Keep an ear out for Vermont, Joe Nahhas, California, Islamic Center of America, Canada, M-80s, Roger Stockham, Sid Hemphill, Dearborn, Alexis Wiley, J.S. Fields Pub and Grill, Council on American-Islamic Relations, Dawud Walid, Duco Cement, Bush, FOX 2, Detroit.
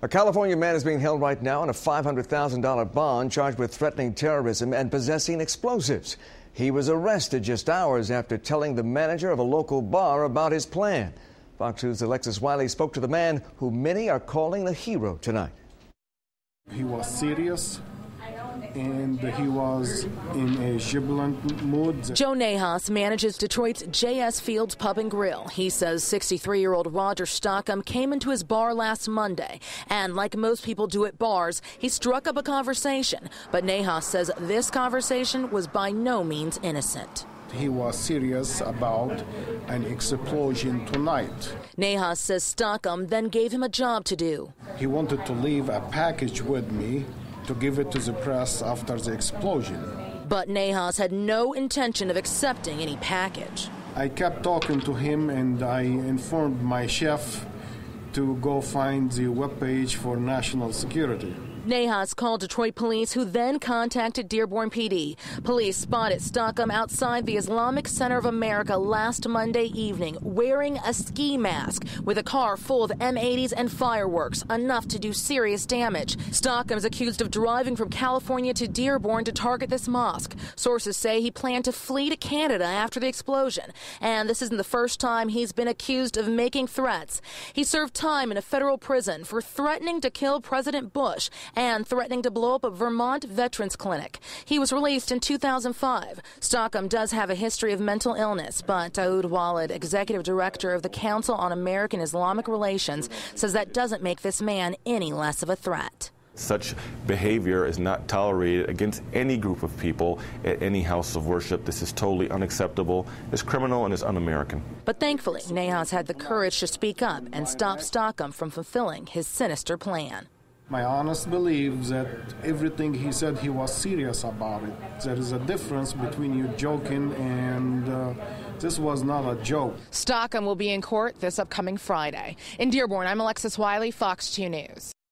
A California man is being held right now on a $500,000 bond charged with threatening terrorism and possessing explosives. He was arrested just hours after telling the manager of a local bar about his plan. Fox 2's Alexis Wiley spoke to the man who many are calling a hero tonight. He was serious and he was in a jubilant mood. Joe Nahhas manages Detroit's J.S. Fields Pub and Grill. He says 63-year-old Roger Stockham came into his bar last Monday, and like most people do at bars, he struck up a conversation. But Nahhas says this conversation was by no means innocent. He was serious about an explosion tonight. Nahhas says Stockham then gave him a job to do. He wanted to leave a package with me to give it to the press after the explosion. But Nahhas had no intention of accepting any package. I kept talking to him and I informed my chef to go find the webpage for national security. Nahhas called Detroit police, who then contacted Dearborn PD. Police spotted Stockham outside the Islamic Center of America last Monday evening, wearing a ski mask with a car full of M-80s and fireworks, enough to do serious damage. Stockham is accused of driving from California to Dearborn to target this mosque. Sources say he planned to flee to Canada after the explosion. And this isn't the first time he's been accused of making threats. He served time in a federal prison for threatening to kill President Bush and threatening to blow up a Vermont veterans clinic. He was released in 2005. Stockham does have a history of mental illness, but Dawud Walid, executive director of the Council on American-Islamic Relations, says that doesn't make this man any less of a threat. Such behavior is not tolerated against any group of people at any house of worship. This is totally unacceptable. It's criminal and it's un-American. But thankfully, Nahhas had the courage to speak up and stop Stockham from fulfilling his sinister plan. My honest belief that everything he said, he was serious about it. There is a difference between you joking and this was not a joke. Stockham will be in court this upcoming Friday. In Dearborn, I'm Alexis Wiley, Fox 2 News.